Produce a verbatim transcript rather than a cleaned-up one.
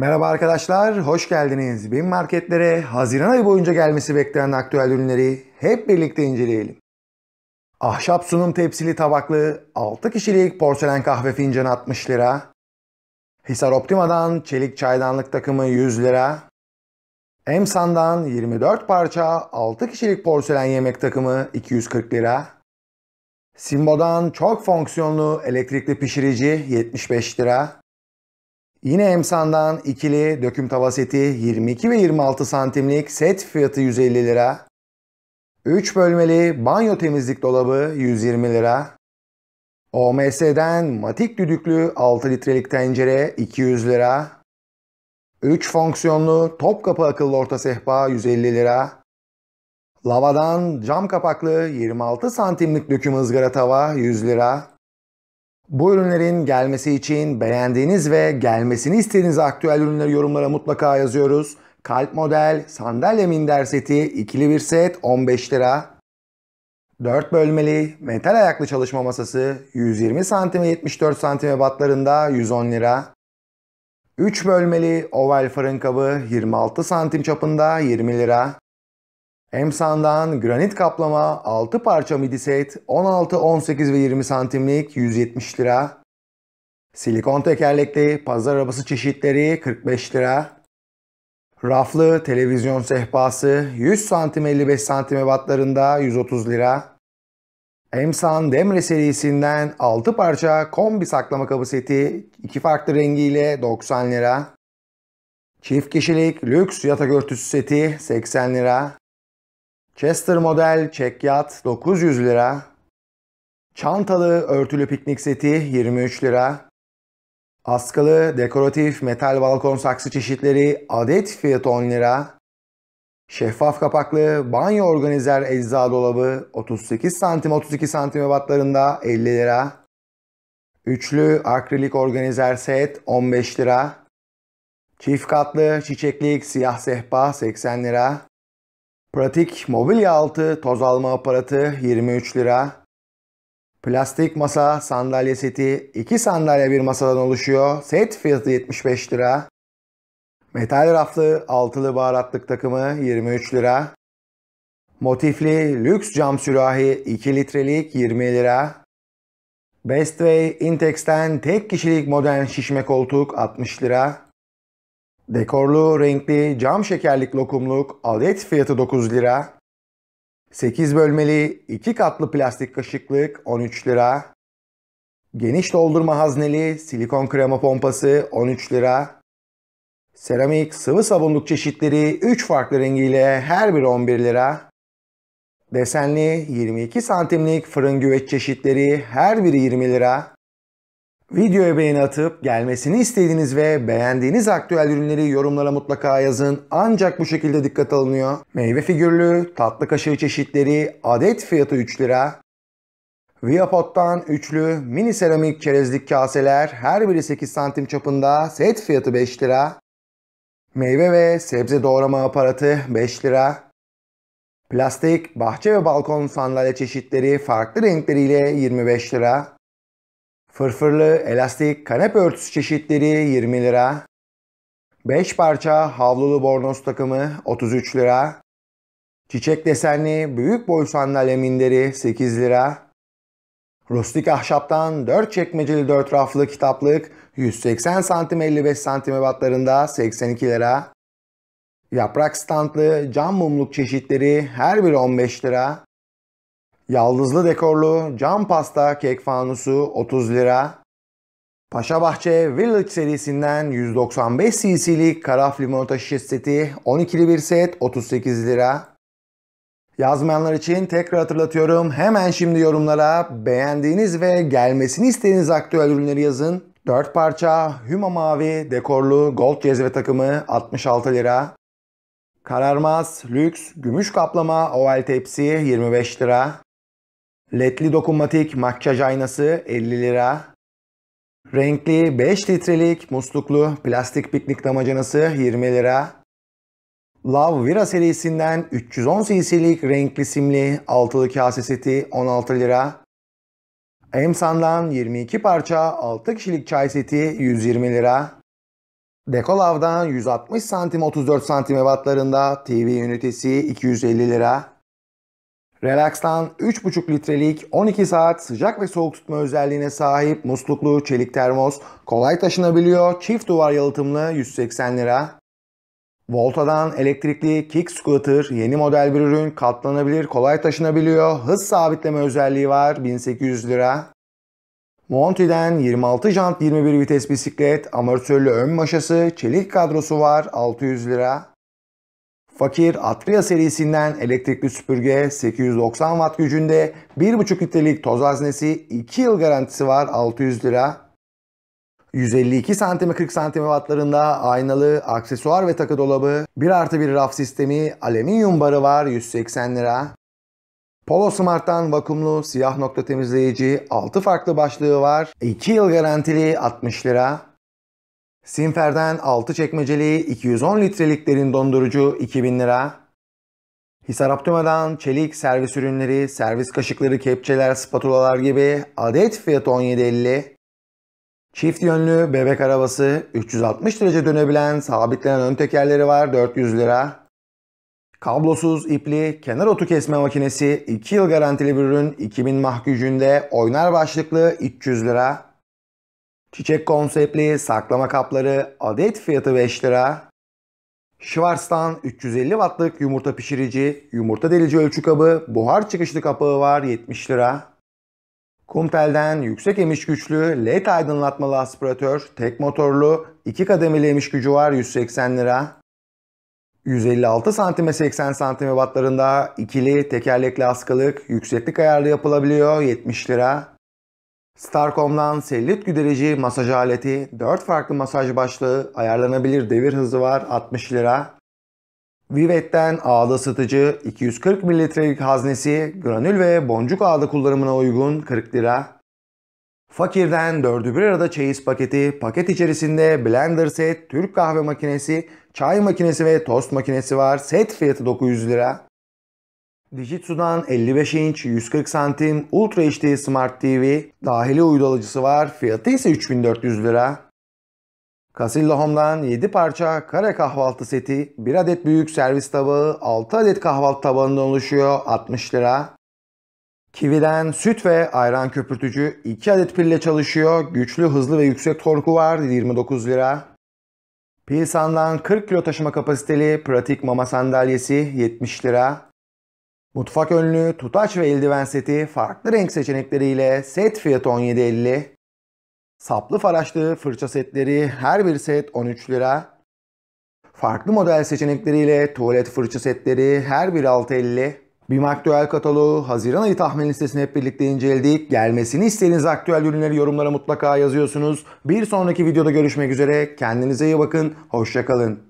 Merhaba arkadaşlar, hoş geldiniz. BİM marketlere Haziran ayı boyunca gelmesi beklenen aktüel ürünleri hep birlikte inceleyelim. Ahşap sunum tepsili tabaklı altı kişilik porselen kahve fincanı altmış lira. Hisar Optima'dan çelik çaydanlık takımı yüz lira. Emsan'dan yirmi dört parça altı kişilik porselen yemek takımı iki yüz kırk lira. Sinbo'dan çok fonksiyonlu elektrikli pişirici yetmiş beş lira. Yine Emsan'dan ikili döküm tava seti yirmi iki ve yirmi altı santimlik set fiyatı yüz elli lira. üç bölmeli banyo temizlik dolabı yüz yirmi lira. O M S'den Matik düdüklü altı litrelik tencere iki yüz lira. üç fonksiyonlu Topkapı akıllı orta sehpa yüz elli lira. Lavadan cam kapaklı yirmi altı santimlik döküm ızgara tava yüz lira. Bu ürünlerin gelmesi için beğendiğiniz ve gelmesini istediğiniz aktüel ürünleri yorumlara mutlaka yazıyoruz. Kalp model sandalye minder seti ikili bir set on beş lira. dört bölmeli metal ayaklı çalışma masası yüz yirmi santimetre yetmiş dört santimetre batlarında yüz on lira. üç bölmeli oval fırın kabı yirmi altı santimetre çapında yirmi lira. Emsan'dan granit kaplama altı parça midi set on altı, on sekiz ve yirmi santimlik yüz yetmiş lira. Silikon tekerlekli pazar arabası çeşitleri kırk beş lira. Raflı televizyon sehpası yüz santimetre elli beş santimetre batlarında yüz otuz lira. Emsan Demre serisinden altı parça kombi saklama kabı seti iki farklı rengiyle doksan lira. Çift kişilik lüks yatak örtüsü seti seksen lira. Chester model çekyat dokuz yüz lira. Çantalı örtülü piknik seti yirmi üç lira. Askılı dekoratif metal balkon saksı çeşitleri adet fiyatı on lira. Şeffaf kapaklı banyo organizer ecza dolabı otuz sekiz santimetre otuz iki santimetre batlarında elli lira. Üçlü akrilik organizer set on beş lira. Çift katlı çiçeklik siyah sehpa seksen lira. Pratik mobilya altı toz alma aparatı yirmi üç lira. Plastik masa sandalye seti iki sandalye bir masadan oluşuyor. Set fiyatı yetmiş beş lira. Metal raflı altılı baharatlık takımı yirmi üç lira. Motifli lüks cam sürahi iki litrelik yirmi lira. Bestway Intex'ten tek kişilik modern şişme koltuk altmış lira. Dekorlu renkli cam şekerlik lokumluk adet fiyatı dokuz lira. sekiz bölmeli iki katlı plastik kaşıklık on üç lira. Geniş doldurma hazneli silikon krema pompası on üç lira. Seramik sıvı sabunluk çeşitleri üç farklı rengiyle her biri on bir lira. Desenli yirmi iki santimlik fırın güveç çeşitleri her biri yirmi lira. Videoya beğeni atıp gelmesini istediğiniz ve beğendiğiniz aktüel ürünleri yorumlara mutlaka yazın. Ancak bu şekilde dikkat alınıyor. Meyve figürlü tatlı kaşığı çeşitleri adet fiyatı üç lira. ViaPod'dan üçlü mini seramik çerezlik kaseler her biri sekiz santimetre çapında set fiyatı beş lira. Meyve ve sebze doğrama aparatı beş lira. Plastik bahçe ve balkon sandalye çeşitleri farklı renkleriyle yirmi beş lira. Fırfırlı elastik kanepe örtüsü çeşitleri yirmi lira. beş parça havlulu bornoz takımı otuz üç lira. Çiçek desenli büyük boy sandalye minderi sekiz lira. Rustik ahşaptan dört çekmeceli dört raflı kitaplık yüz seksen santimetre elli beş santimetre batlarında seksen iki lira. Yaprak standlı cam mumluk çeşitleri her biri on beş lira. Yaldızlı dekorlu cam pasta kek fanusu otuz lira. Paşabahçe Village serisinden yüz doksan beş cc'lik karaf limonata şişe seti on ikili bir set otuz sekiz lira. Yazmayanlar için tekrar hatırlatıyorum. Hemen şimdi yorumlara beğendiğiniz ve gelmesini istediğiniz aktüel ürünleri yazın. dört parça Hüma mavi dekorlu gold cezve takımı altmış altı lira. Kararmaz lüks gümüş kaplama oval tepsi yirmi beş lira. Ledli dokunmatik makyaj aynası elli lira. Renkli beş litrelik musluklu plastik piknik damacanası yirmi lira. L A V Vira serisinden üç yüz on cc'lik renkli simli altılı kase seti on altı lira. Emsan'dan yirmi iki parça altı kişilik çay seti yüz yirmi lira. Dekolav'dan yüz altmış santim otuz dört santim ebatlarında T V ünitesi iki yüz elli lira. Relax'tan üç buçuk litrelik on iki saat sıcak ve soğuk tutma özelliğine sahip musluklu çelik termos kolay taşınabiliyor. Çift duvar yalıtımlı yüz seksen lira. Volta'dan elektrikli kick scooter yeni model bir ürün, katlanabilir, kolay taşınabiliyor. Hız sabitleme özelliği var, bin sekiz yüz lira. Monty'den yirmi altı jant yirmi bir vites bisiklet, amortisörlü ön maşası, çelik kadrosu var, altı yüz lira. Fakir Atria serisinden elektrikli süpürge sekiz yüz doksan watt gücünde, bir buçuk litrelik toz haznesi, iki yıl garantisi var, altı yüz lira. yüz elli iki santim kırk santim wattlarında aynalı aksesuar ve takı dolabı, bir artı bir raf sistemi, alüminyum barı var, yüz seksen lira. Polo Smart'tan vakumlu siyah nokta temizleyici, altı farklı başlığı var, iki yıl garantili, altmış lira. Simfer'den altı çekmeceli iki yüz on litrelik derin dondurucu, iki bin lira. Hisar Aptoma'dan çelik servis ürünleri, servis kaşıkları, kepçeler, spatulalar gibi, adet fiyatı on yedi elli. Çift yönlü bebek arabası, üç yüz altmış derece dönebilen, sabitlenen ön tekerleri var, dört yüz lira. Kablosuz ipli kenar otu kesme makinesi, iki yıl garantili bir ürün, iki bin mah gücünde, oynar başlıklı, üç yüz lira. Çiçek konseptli saklama kapları, adet fiyatı beş lira. Şvarstan üç yüz elli wattlık yumurta pişirici, yumurta delici ölçü kabı, buhar çıkışlı kapağı var, yetmiş lira. Kumtel'den yüksek emiş güçlü L E D aydınlatmalı aspiratör, tek motorlu, iki kademeli emiş gücü var, yüz seksen lira. yüz elli altı santim seksen santim wattlarında ikili tekerlekli askılık, yükseklik ayarlı yapılabiliyor, yetmiş lira. Starcom'dan selülit güderici masaj aleti, dört farklı masaj başlığı, ayarlanabilir devir hızı var, altmış lira. Vivette'den ağda ısıtıcı, iki yüz kırk mililitrelik haznesi, granül ve boncuk ağda kullanımına uygun, kırk lira. Fakir'den dörde bir arada çeyiz paketi, paket içerisinde blender set, Türk kahve makinesi, çay makinesi ve tost makinesi var, set fiyatı dokuz yüz lira. Dijitsu'dan elli beş inç yüz kırk santim Ultra H D Smart T V, dahili uydu alıcısı var, fiyatı ise üç bin dört yüz lira. Casilla Home'dan yedi parça kare kahvaltı seti, bir adet büyük servis tabağı, altı adet kahvaltı tabağından oluşuyor, altmış lira. Kiwi'den süt ve ayran köpürtücü, iki adet pille çalışıyor, güçlü, hızlı ve yüksek torku var, yirmi dokuz lira. Pilsan'dan kırk kilo taşıma kapasiteli pratik mama sandalyesi, yetmiş lira. Mutfak önlü tutaç ve eldiven seti, farklı renk seçenekleriyle, set fiyatı on yedi elli. Saplı faraşlı fırça setleri, her bir set on üç lira. Farklı model seçenekleriyle tuvalet fırça setleri, her biri altı elli. BİM Aktüel kataloğu, Haziran ayı tahmin listesini hep birlikte inceledik. Gelmesini istediğiniz aktüel ürünleri yorumlara mutlaka yazıyorsunuz. Bir sonraki videoda görüşmek üzere. Kendinize iyi bakın. Hoşça kalın.